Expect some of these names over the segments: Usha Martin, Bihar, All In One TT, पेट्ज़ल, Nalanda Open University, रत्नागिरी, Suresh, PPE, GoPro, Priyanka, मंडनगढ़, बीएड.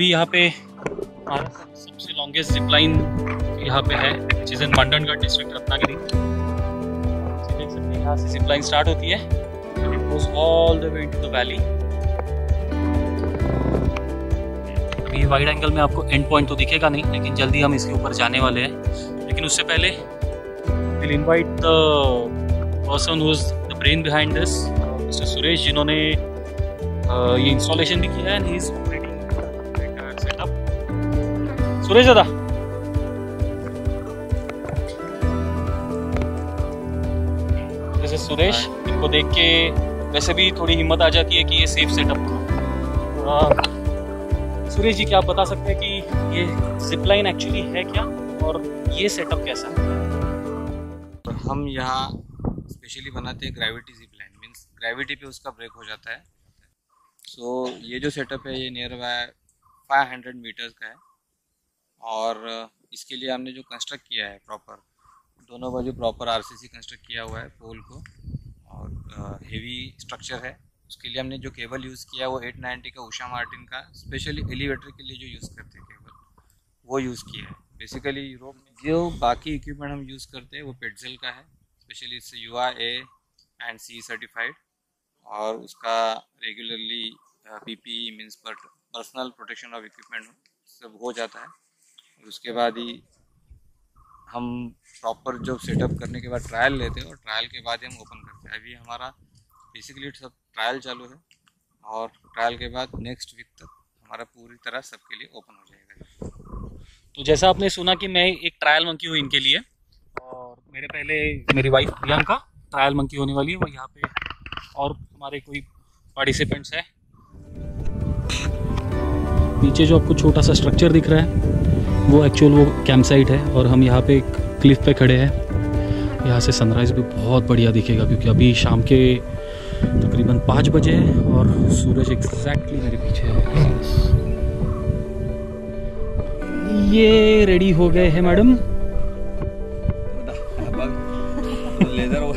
अभी यहाँ पे सबसे लॉन्गेस्ट जिप लाइन यहाँ पे है, which is in मंडनगढ़ district रत्नागिरी। देख सकते हैं यहाँ से जिप लाइन स्टार्ट होती है, it goes all the way to the valley. अभी वाइड एंगल में आपको एंड पॉइंट तो दिखेगा नहीं, लेकिन जल्दी हम इसके ऊपर जाने वाले हैं। लेकिन उससे पहले will invite the person who is the brain behind this, mister Suresh, जिन्होंने ये इंस्टॉलेशन भी किया है and he is operating setup. Suresh दादा, दिस इज सुरेश। इनको देख के वैसे भी थोड़ी हिम्मत आ जाती है कि ये सेफ सेटअप हो। सुरेश जी, क्या आप बता सकते हैं कि ये जिप लाइन एक्चुअली है क्या और ये सेटअप कैसा है? हम यहाँ स्पेशली बनाते हैं gravity zip line, means gravity पे उसका ब्रेक हो जाता है। सो ये जो सेटअप है ये नियर बाय 500 मीटर्स का है, और इसके लिए हमने जो कंस्ट्रक्ट किया है प्रॉपर, दोनों बाजू प्रॉपर आरसीसी कंस्ट्रक्ट किया हुआ है पोल को, और हेवी स्ट्रक्चर है। उसके लिए हमने जो केबल यूज़ किया वो 890 का उषा मार्टिन का, स्पेशली एलिवेटर के लिए जो यूज़ करते हैं केबल, वो यूज़ किया है। बेसिकली यूरोप में जो बाकी इक्विपमेंट हम यूज़ करते हैं वो पेट्ज़ल का है, स्पेशली इससे UA&C सर्टिफाइड, और उसका regularly PPE means personal protection of equipment सब हो जाता है। उसके बाद ही हम प्रॉपर जो सेटअप करने के बाद ट्रायल लेते हैं, और ट्रायल के बाद हम ओपन करते हैं। अभी हमारा बेसिकली सब ट्रायल चालू है, और ट्रायल के बाद नेक्स्ट वीक तक हमारा पूरी तरह सबके लिए ओपन हो जाएगा। तो जैसा आपने सुना कि मैं एक ट्रायल मंकी हूँ इनके लिए, और मेरे पहले मेरी वाइफ प्रियंका ट्रायल मंकी होने वाली है, वो यहाँ पे, और हमारे कोई पार्टिसिपेंट्स हैं। नीचे जो आपको छोटा सा स्ट्रक्चर दिख रहा है वो एक्चुअल वो कैंप साइट है, और हम यहाँ पे एक क्लिफ पे खड़े हैं। यहाँ से सनराइज़ भी बहुत बढ़िया दिखेगा, क्योंकि अभी शाम के तकरीबन 5 बजे हैं और सूरज एग्जैक्टली मेरे पीछे है। ये रेडी हो गए हैं मैडम, लेदर हो।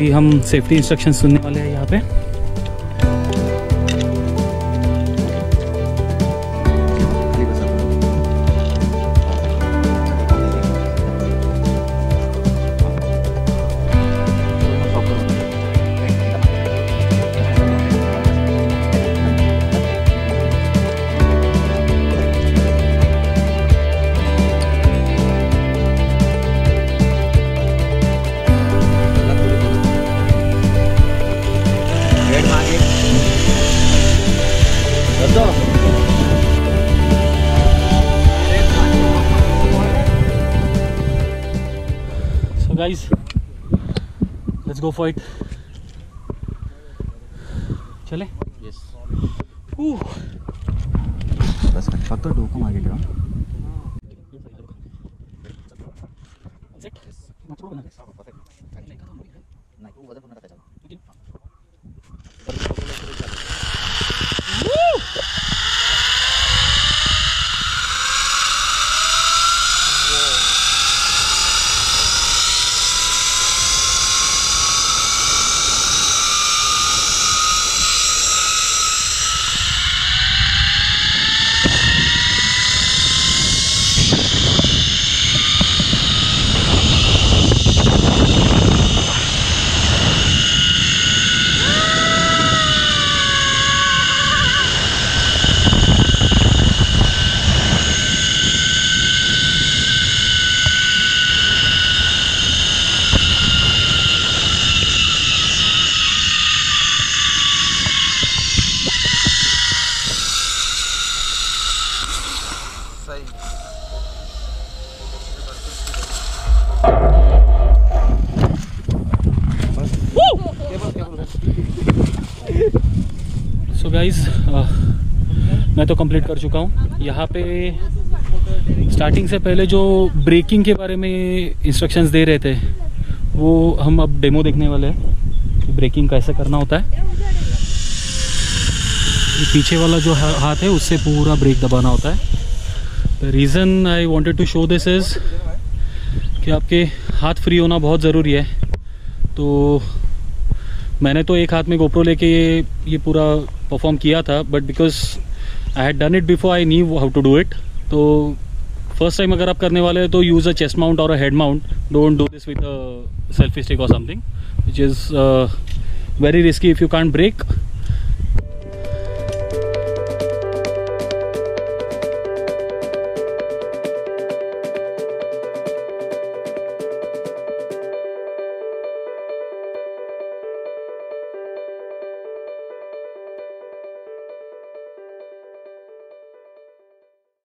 अभी हम सेफ्टी इंस्ट्रक्शन सुनने वाले हैं यहाँ पे। Guys, let's go for it. चले? Yes. बस फक्त डोको मागे ठेवा. मैं तो कंप्लीट कर चुका हूँ। यहाँ पे स्टार्टिंग से पहले जो ब्रेकिंग के बारे में इंस्ट्रक्शंस दे रहे थे वो हम अब डेमो देखने वाले हैं कि ब्रेकिंग कैसे करना होता है। पीछे वाला जो हाथ है उससे पूरा ब्रेक दबाना होता है। The reason I wanted to show this is कि आपके हाथ फ्री होना बहुत ज़रूरी है। तो मैंने तो एक हाथ में GoPro लेके ये पूरा परफॉर्म किया था, but because I had done it before I knew how to do it. तो फर्स्ट टाइम अगर आप करने वाले हैं तो यूज़ अ चेस्ट माउंट और a head mount, don't do this with a selfie stick और something which is very risky if you can't break.